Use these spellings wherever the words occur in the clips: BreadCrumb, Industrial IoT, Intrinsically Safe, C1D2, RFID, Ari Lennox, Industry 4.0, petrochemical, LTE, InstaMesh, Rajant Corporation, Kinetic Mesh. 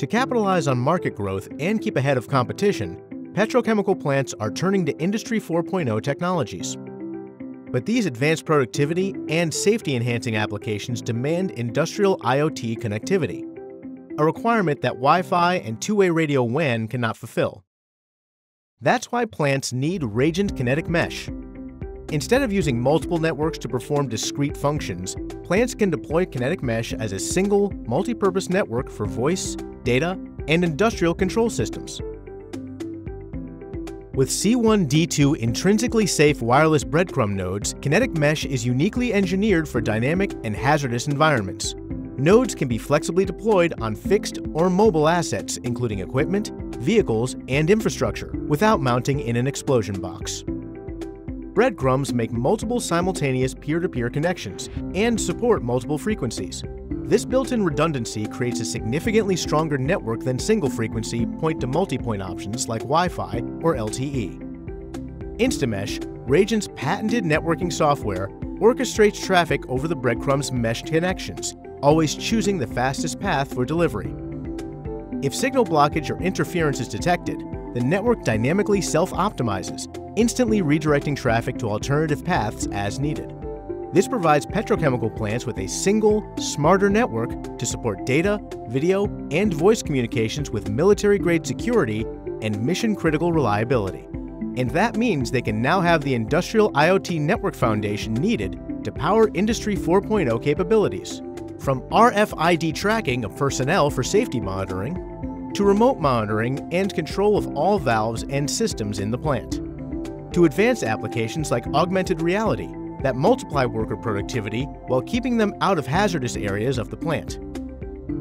To capitalize on market growth and keep ahead of competition, petrochemical plants are turning to Industry 4.0 technologies. But these advanced productivity and safety-enhancing applications demand industrial IoT connectivity, a requirement that Wi-Fi and two-way radio WAN cannot fulfill. That's why plants need Rajant Kinetic Mesh. Instead of using multiple networks to perform discrete functions, plants can deploy Kinetic Mesh as a single, multi-purpose network for voice, data, and industrial control systems. With C1D2 intrinsically safe wireless breadcrumb nodes, Kinetic Mesh is uniquely engineered for dynamic and hazardous environments. Nodes can be flexibly deployed on fixed or mobile assets, including equipment, vehicles, and infrastructure, without mounting in an explosion box. Breadcrumbs make multiple simultaneous peer-to-peer connections and support multiple frequencies. This built-in redundancy creates a significantly stronger network than single-frequency point-to-multipoint options like Wi-Fi or LTE. InstaMesh, Rajant's patented networking software, orchestrates traffic over the breadcrumbs mesh connections, always choosing the fastest path for delivery. If signal blockage or interference is detected, the network dynamically self-optimizes, instantly redirecting traffic to alternative paths as needed. This provides petrochemical plants with a single, smarter network to support data, video, and voice communications with military-grade security and mission-critical reliability. And that means they can now have the industrial IoT network foundation needed to power Industry 4.0 capabilities. From RFID tracking of personnel for safety monitoring, to remote monitoring and control of all valves and systems in the plant, to advanced applications like augmented reality that multiply worker productivity while keeping them out of hazardous areas of the plant.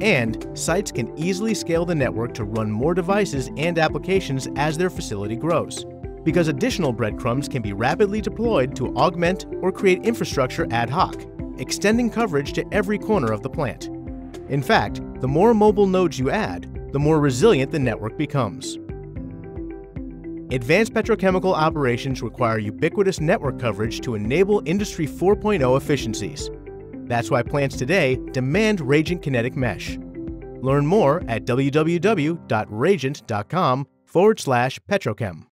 And sites can easily scale the network to run more devices and applications as their facility grows, because additional breadcrumbs can be rapidly deployed to augment or create infrastructure ad hoc, extending coverage to every corner of the plant. In fact, the more mobile nodes you add, the more resilient the network becomes. Advanced petrochemical operations require ubiquitous network coverage to enable Industry 4.0 efficiencies. That's why plants today demand Rajant Kinetic Mesh. Learn more at www.rajant.com/petrochem.